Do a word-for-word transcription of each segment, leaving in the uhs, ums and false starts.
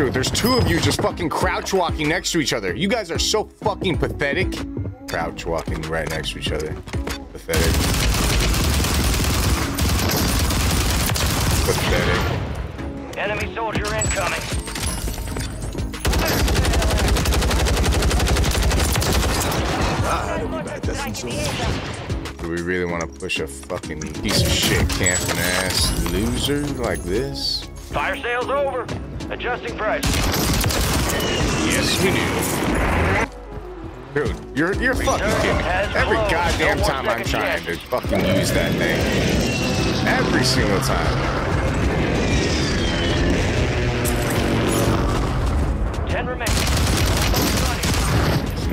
through. There's two of you just fucking crouch walking next to each other. You guys are so fucking pathetic. Crouch walking right next to each other. Pathetic. Pathetic. Enemy soldier incoming. Do we really want to push a fucking piece of shit camping ass loser like this? Fire sale's over. Adjusting price. Yes, we do. Dude, you're you're Return fucking kidding me. Every closed. goddamn no time I'm trying yet. to fucking use that thing. Every single time. Ten remaining.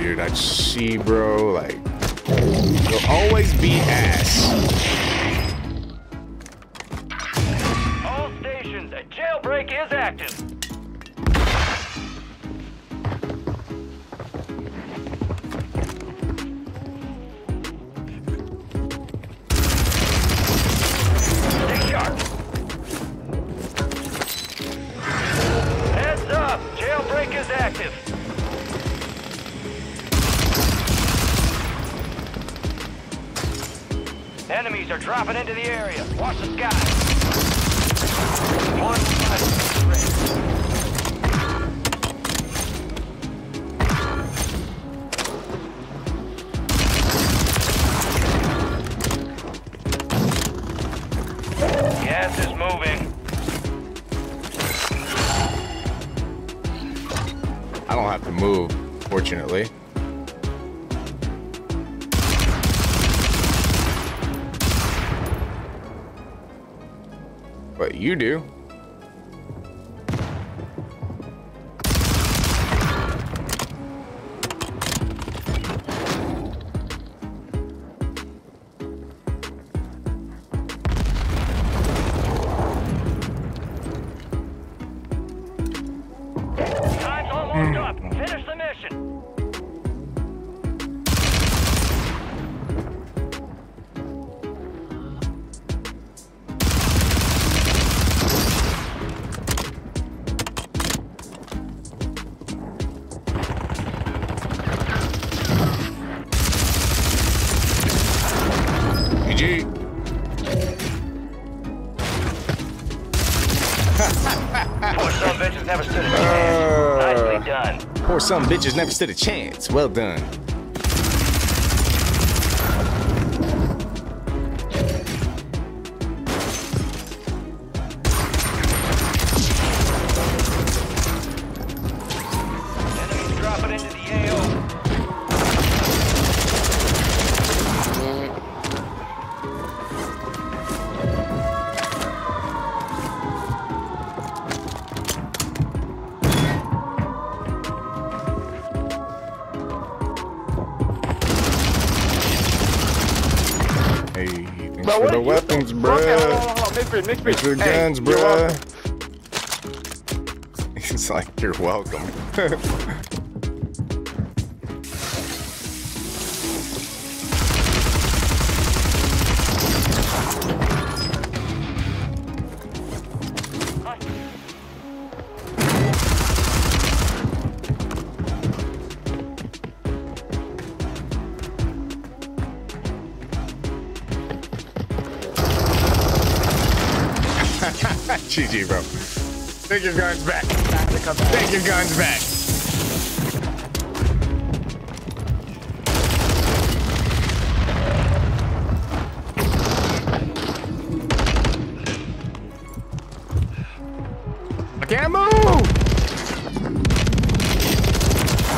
Dude, I just see, bro, like, you'll always be ass. Jailbreak is active. Stay sharp. Heads up, jailbreak is active. Enemies are dropping into the area. Watch the sky. One Gas is moving. I don't have to move, fortunately. But you do. Some bitches never stood a chance. Well done. Enemies dropping into the For the weapons, bruh. It's your guns, bruh. It's like, you're welcome. G G, bro. Take your guns back. Take your guns back. I can't move.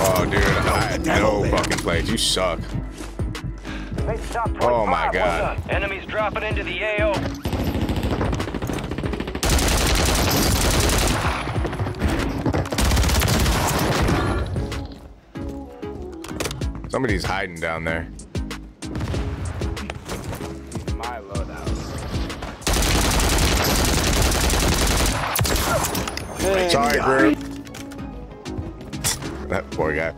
Oh, dude, I had no fucking plays. You suck. Oh my god. Enemies dropping into the A O. Somebody's hiding down there. My loadout. Hey, sorry, bro. That poor guy.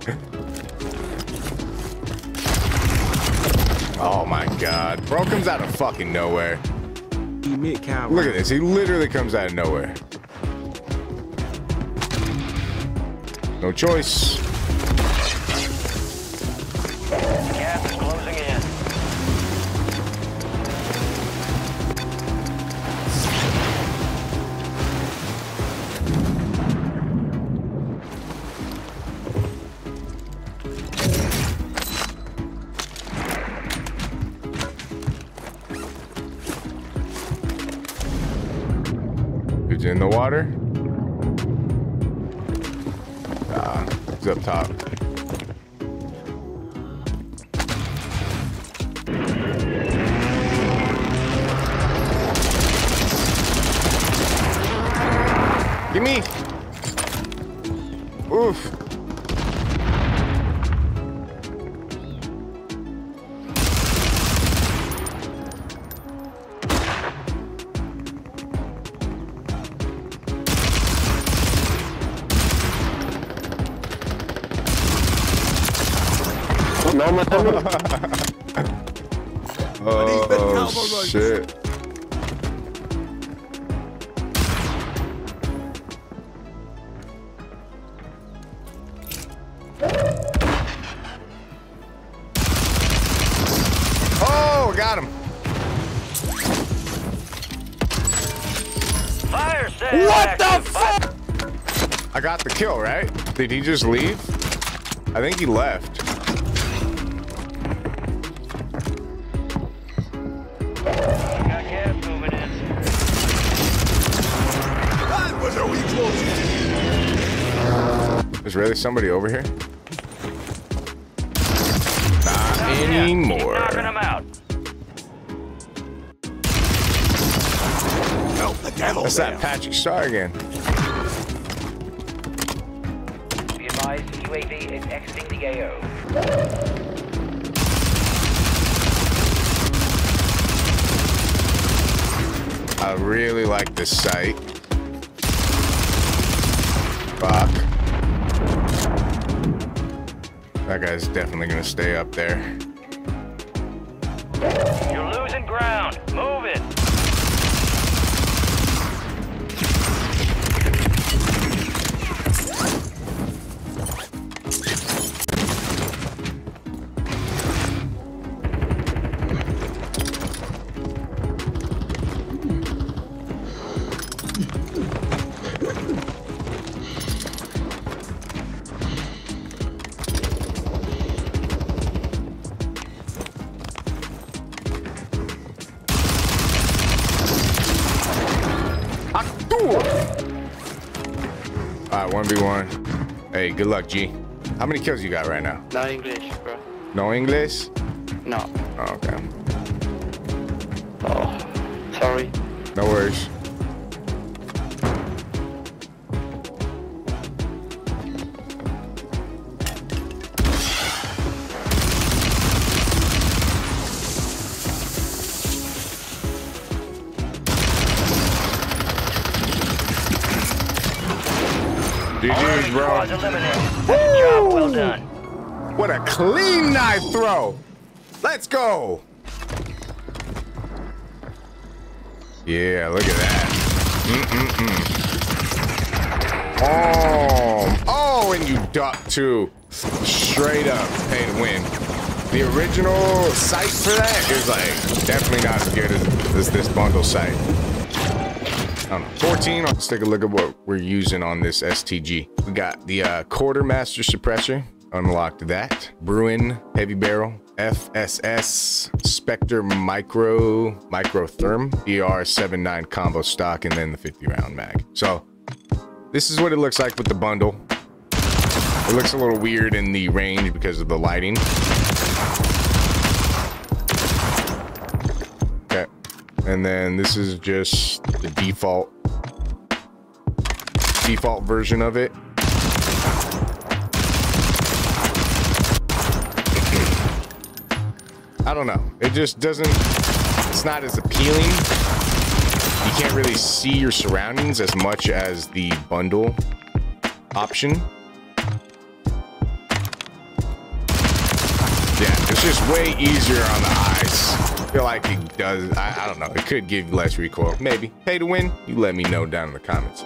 Oh my god. Bro comes out of fucking nowhere. Look at this. He literally comes out of nowhere. No choice. Gap is closing in. Dude's in the water. Up top. Give me. Oof. Oh shit. Oh, got him. Fire sale. What the fuck? I got the kill, right? Did he just leave? I think he left. There's really somebody over here? Not anymore. Keep knocking them out. Help the devil. That's that Patrick Star again. Be advised, U A V is exiting the A O. I really like this site. Fuck. That guy's definitely gonna stay up there. You're losing ground. Move it. Alright, one v one. Hey, good luck, G. How many kills you got right now? No English, bro. No English? No. Oh, okay. Oh, sorry. No worries. G G's, bro. Job well done. What a clean knife throw. Let's go. Yeah, look at that. Mm-mm-mm. Oh, oh, and you duck too. Straight up and win. The original site for that is like definitely not as good as, as this bundle site. Um, fourteen, let's take a look at what we're using on this S T G. We got the uh, quartermaster suppressor, unlocked that. Bruen heavy barrel, F S S, Spectre micro, microtherm, D R seventy-nine combo stock, and then the fifty round mag. So this is what it looks like with the bundle. It looks a little weird in the range because of the lighting. And then this is just the default default version of it. I don't know. It just doesn't, it's not as appealing. You can't really see your surroundings as much as the bundle option. Yeah, it's just way easier on the eyes. I feel like it does, I, I don't know, it could give less recoil. Maybe. Pay to win? You let me know down in the comments.